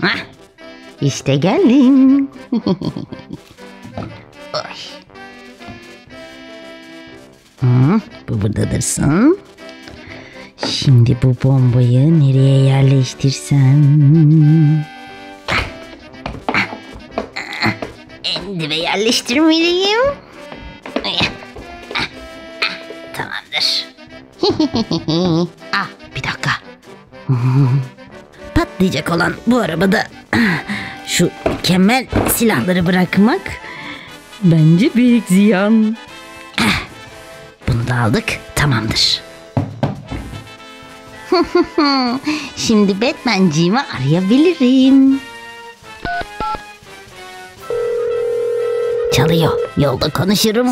Hah, işte geldim. Bu burada dursun. Şimdi bu bombayı nereye yerleştirsem? En dibe yerleştirmeliyim. Tamamdır. Ah, bir dakika. Patlayacak olan bu arabada şu mükemmel silahları bırakmak bence büyük ziyan. Bunu da aldık, tamamdır. Şimdi Batman'cığımı arayabilirim. Çalıyor, yolda konuşurum.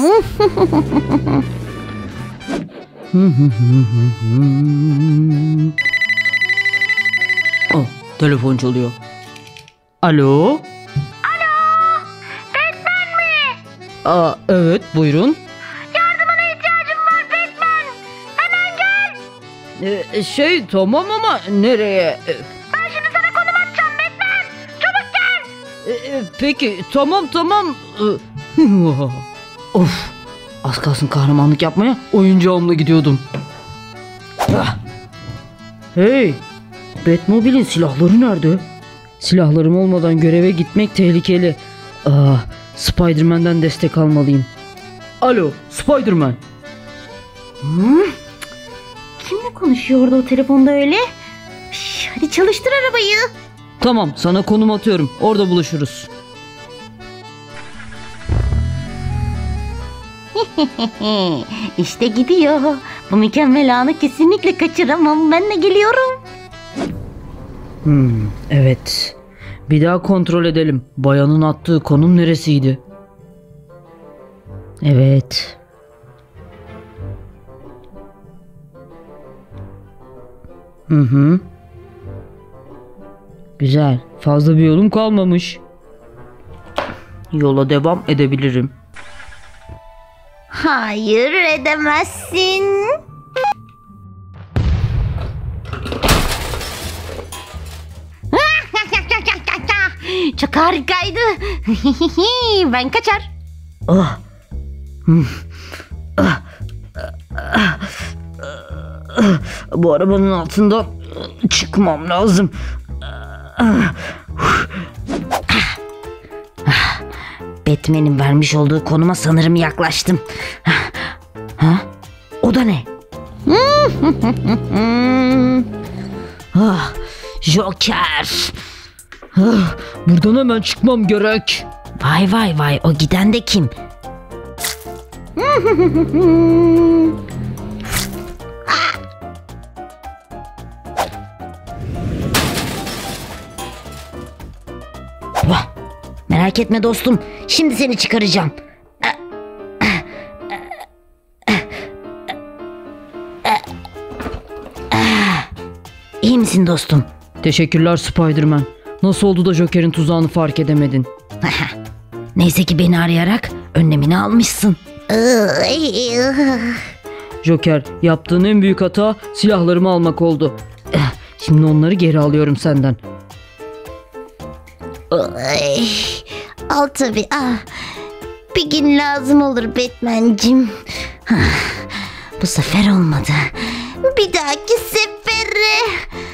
Oh, telefon çalıyor. Alo? Alo, Batman mi? Aa, evet, buyurun. Yardımına ihtiyacım var Batman. Hemen gel. Şey, tamam ama nereye? Ben şimdi sana konum atacağım Batman. Çabuk gel. Peki, tamam. Of, az kalsın kahramanlık yapmaya oyuncağımla gidiyordum. Hey, Batmobil'in silahları nerede? Silahlarım olmadan göreve gitmek tehlikeli. Spider-Man'den destek almalıyım. Alo, Spider-Man. Kimle konuşuyordu o telefonda öyle? Hadi çalıştır arabayı. Tamam, sana konum atıyorum. Orada buluşuruz. İşte gidiyor. Bu mükemmel anı kesinlikle kaçıramam. Ben de geliyorum. Evet. Bir daha kontrol edelim. Bayanın attığı konum neresiydi? Evet. Güzel. Fazla bir yolum kalmamış. Yola devam edebilirim. Hayır, edemezsin. Çok harikaydı. Ben kaçar. Bu arabanın altından çıkmam lazım. Batman'in vermiş olduğu konuma sanırım yaklaştım. Ha? O da ne? Joker. Buradan hemen çıkmam gerek. Vay, o giden de kim? Merak etme dostum, şimdi seni çıkaracağım. İyi misin dostum? Teşekkürler Spider-Man. Nasıl oldu da Joker'in tuzağını fark edemedin? Neyse ki beni arayarak önlemini almışsın. Joker, yaptığın en büyük hata silahlarımı almak oldu. Şimdi onları geri alıyorum senden. Al tabii. Bir gün lazım olur Batman'cim. Bu sefer olmadı. Bir dahaki sefere.